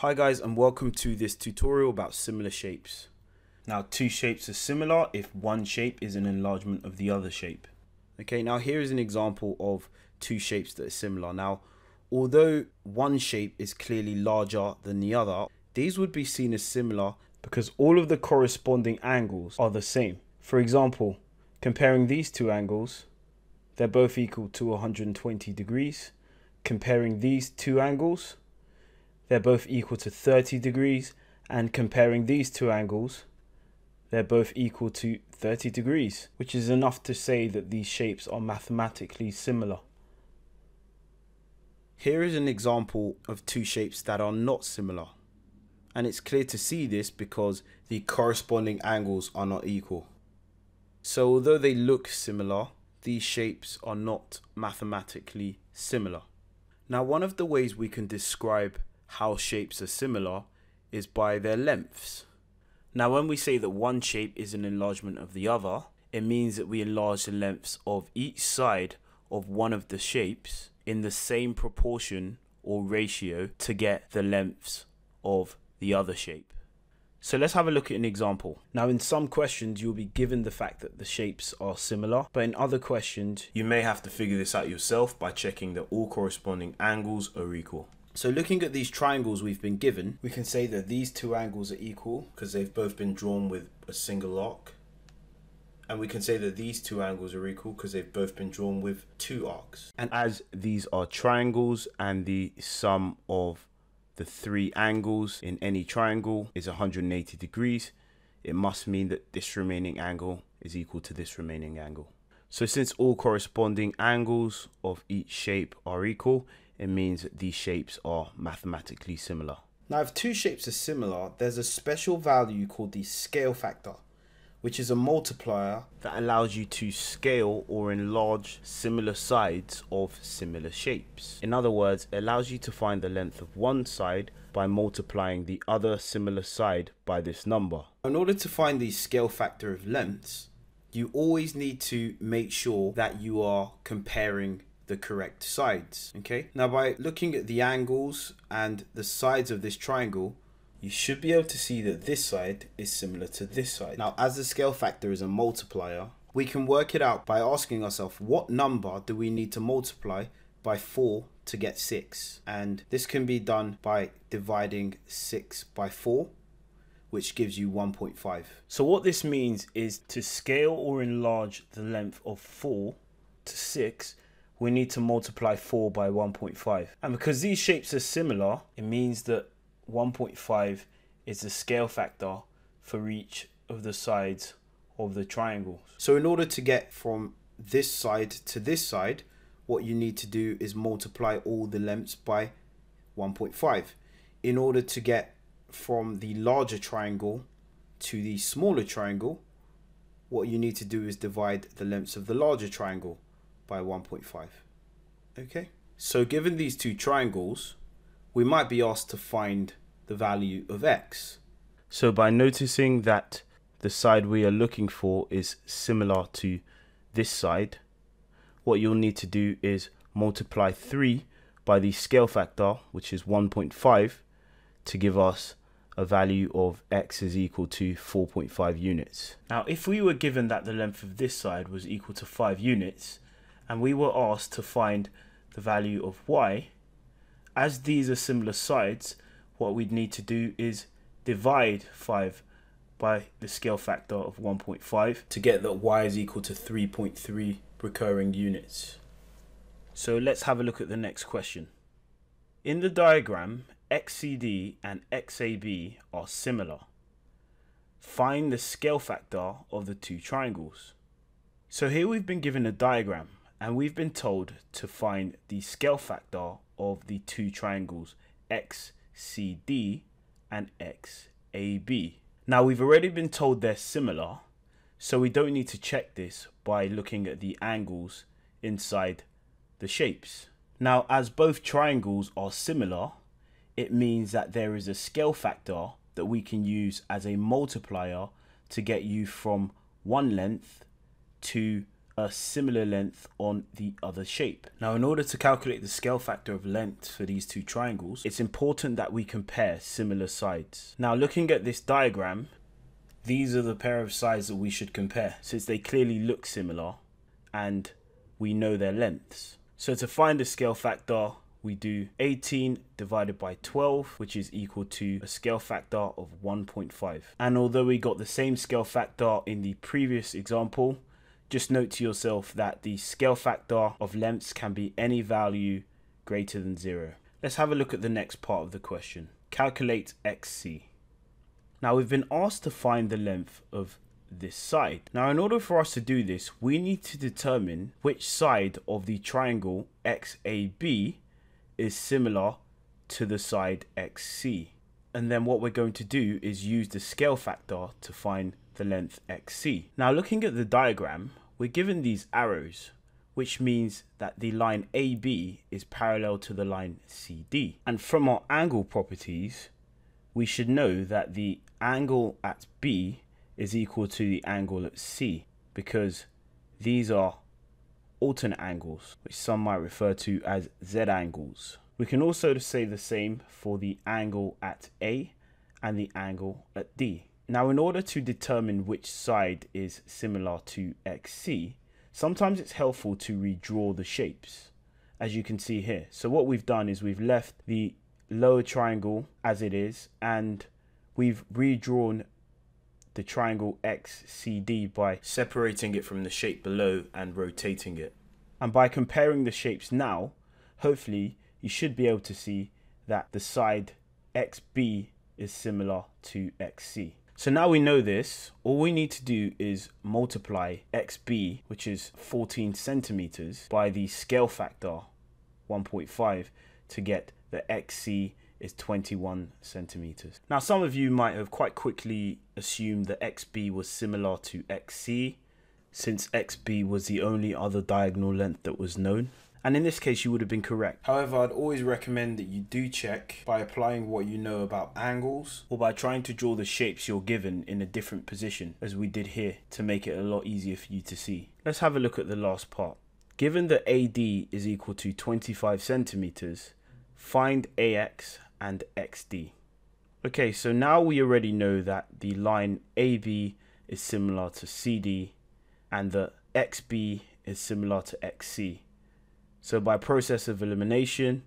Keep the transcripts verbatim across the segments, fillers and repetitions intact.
Hi guys, and welcome to this tutorial about similar shapes. Now two shapes are similar if one shape is an enlargement of the other shape. Okay, now here is an example of two shapes that are similar. Now although one shape is clearly larger than the other, these would be seen as similar because all of the corresponding angles are the same. For example, comparing these two angles, they're both equal to one hundred twenty degrees. Comparing these two angles, they're both equal to thirty degrees, and comparing these two angles, they're both equal to thirty degrees, which is enough to say that these shapes are mathematically similar. Here is an example of two shapes that are not similar, and it's clear to see this because the corresponding angles are not equal. So although they look similar, these shapes are not mathematically similar. Now one of the ways we can describe how shapes are similar is by their lengths. Now when we say that one shape is an enlargement of the other, it means that we enlarge the lengths of each side of one of the shapes in the same proportion or ratio to get the lengths of the other shape. So let's have a look at an example. Now in some questions you'll be given the fact that the shapes are similar, but in other questions you may have to figure this out yourself by checking that all corresponding angles are equal. So looking at these triangles we've been given, we can say that these two angles are equal because they've both been drawn with a single arc. And we can say that these two angles are equal because they've both been drawn with two arcs. And as these are triangles and the sum of the three angles in any triangle is one hundred eighty degrees, it must mean that this remaining angle is equal to this remaining angle. So since all corresponding angles of each shape are equal, it means that these shapes are mathematically similar. Now if two shapes are similar, there's a special value called the scale factor, which is a multiplier that allows you to scale or enlarge similar sides of similar shapes. In other words, it allows you to find the length of one side by multiplying the other similar side by this number. In order to find the scale factor of lengths, you always need to make sure that you are comparing the correct sides. Okay, now by looking at the angles and the sides of this triangle, you should be able to see that this side is similar to this side. Now as the scale factor is a multiplier, we can work it out by asking ourselves, what number do we need to multiply by four to get six? And this can be done by dividing six by four, which gives you one point five. So what this means is, to scale or enlarge the length of four to six, we need to multiply four by one point five. And because these shapes are similar, it means that one point five is the scale factor for each of the sides of the triangle. So in order to get from this side to this side, what you need to do is multiply all the lengths by one point five. In order to get from the larger triangle to the smaller triangle, what you need to do is divide the lengths of the larger triangle by one point five. Okay, so given these two triangles, we might be asked to find the value of x. So by noticing that the side we are looking for is similar to this side, what you'll need to do is multiply three by the scale factor, which is one point five, to give us a value of x is equal to four point five units. Now if we were given that the length of this side was equal to five units, and we were asked to find the value of y, as these are similar sides, what we'd need to do is divide five by the scale factor of one point five to get that y is equal to three point three recurring units. So let's have a look at the next question. In the diagram, X C D and X A B are similar. Find the scale factor of the two triangles. So here we've been given a diagram, and we've been told to find the scale factor of the two triangles X C D and X A B. Now we've already been told they're similar, so we don't need to check this by looking at the angles inside the shapes. Now as both triangles are similar, it means that there is a scale factor that we can use as a multiplier to get you from one length to a similar length on the other shape. Now, in order to calculate the scale factor of length for these two triangles, it's important that we compare similar sides. Now, looking at this diagram, these are the pair of sides that we should compare, since they clearly look similar and we know their lengths. So to find the scale factor, we do eighteen divided by twelve, which is equal to a scale factor of one point five. And although we got the same scale factor in the previous example, just note to yourself that the scale factor of lengths can be any value greater than zero. Let's have a look at the next part of the question. Calculate X C. Now, we've been asked to find the length of this side. Now, in order for us to do this, we need to determine which side of the triangle X A B is similar to the side X C, and then what we're going to do is use the scale factor to find the length X C. Now, looking at the diagram, we're given these arrows, which means that the line A B is parallel to the line C D, and from our angle properties we should know that the angle at B is equal to the angle at C, because these are alternate angles, which some might refer to as Z angles. We can also say the same for the angle at A and the angle at D. Now, in order to determine which side is similar to X C, sometimes it's helpful to redraw the shapes, as you can see here. So what we've done is we've left the lower triangle as it is, and we've redrawn the triangle X C D by separating it from the shape below and rotating it. And by comparing the shapes now, hopefully you should be able to see that the side X B is similar to X C. So now we know this, all we need to do is multiply X B, which is fourteen centimeters, by the scale factor one point five to get the X C is twenty-one centimeters. Now, some of you might have quite quickly assumed that X B was similar to X C, since X B was the only other diagonal length that was known, and in this case you would have been correct. However, I'd always recommend that you do check by applying what you know about angles, or by trying to draw the shapes you're given in a different position, as we did here, to make it a lot easier for you to see. Let's have a look at the last part. Given that A D is equal to twenty-five centimeters, find A X and X D. Okay, so now we already know that the line A B is similar to C D and that X B is similar to X C. So by process of elimination,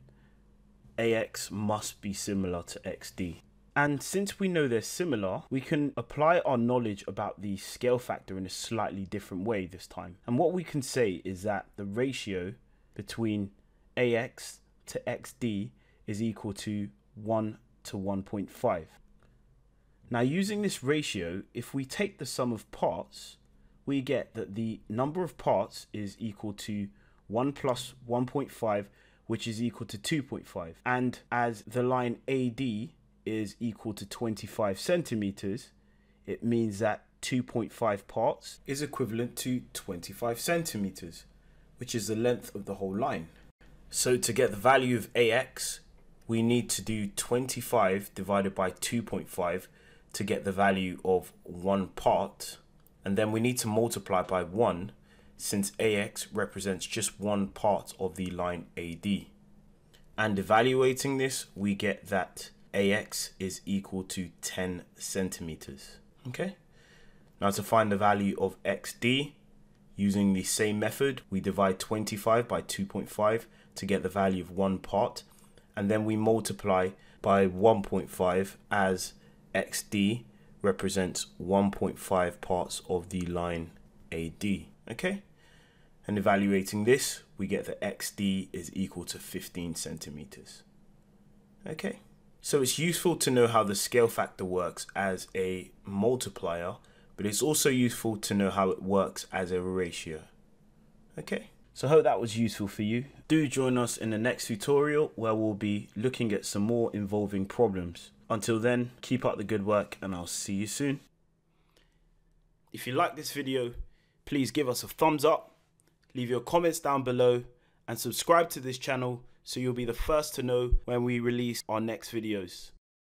A X must be similar to X D. And since we know they're similar, we can apply our knowledge about the scale factor in a slightly different way this time. And what we can say is that the ratio between A X to X D is equal to one to one point five. Now, using this ratio, if we take the sum of parts, we get that the number of parts is equal to one plus one point five, which is equal to two point five. And as the line A D is equal to twenty-five centimeters, it means that two point five parts is equivalent to twenty-five centimeters, which is the length of the whole line. So to get the value of A X, we need to do twenty-five divided by two point five to get the value of one part, and then we need to multiply by one, since A X represents just one part of the line A D. And evaluating this, we get that A X is equal to ten centimeters. Okay, now to find the value of X D, using the same method, we divide twenty-five by two point five to get the value of one part, and then we multiply by one point five, as X D represents one point five parts of the line A D. Okay, and evaluating this, we get that X D is equal to fifteen centimeters. Okay, so it's useful to know how the scale factor works as a multiplier, but it's also useful to know how it works as a ratio. Okay, so I hope that was useful for you. Do join us in the next tutorial, where we'll be looking at some more involving problems. Until then, keep up the good work and I'll see you soon. If you like this video, please give us a thumbs up, leave your comments down below, and subscribe to this channel so you'll be the first to know when we release our next videos.